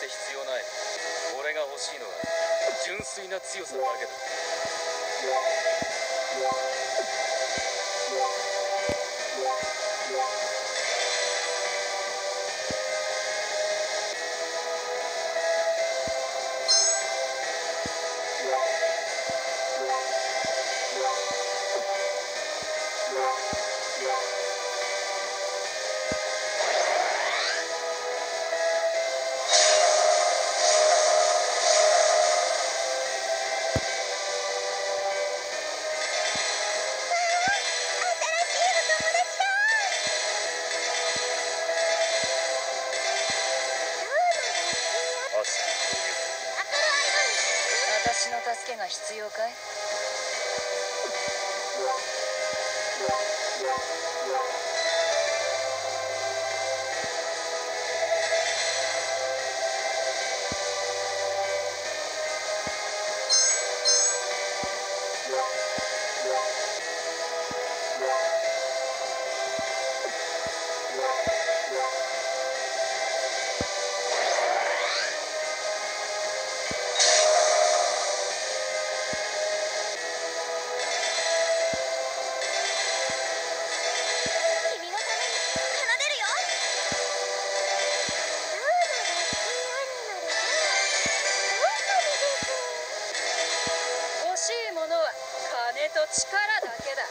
て必要ない。俺が欲しいのは純粋な強さだけだ。私の助けが必要かい？力だけだ。